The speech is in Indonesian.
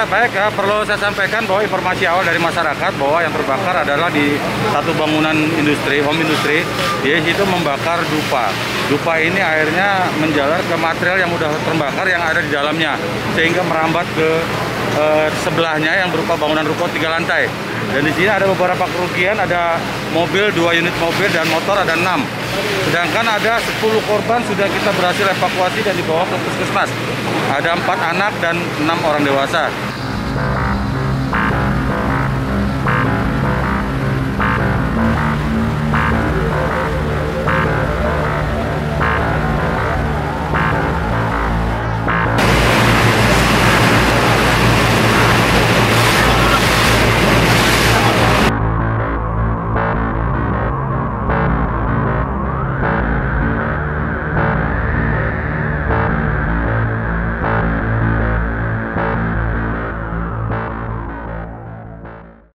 Ya baik, ya, perlu saya sampaikan bahwa informasi awal dari masyarakat bahwa yang terbakar adalah di satu bangunan industri, home industri, dia itu membakar dupa. Dupa ini akhirnya menjalar ke material yang sudah terbakar yang ada di dalamnya, sehingga merambat ke sebelahnya yang berupa bangunan ruko 3 lantai. Dan di sini ada beberapa kerugian, ada mobil, 2 unit mobil dan motor ada 6. Sedangkan ada 10 korban sudah kita berhasil evakuasi dan dibawa ke puskesmas. Ada 4 anak dan 6 orang dewasa.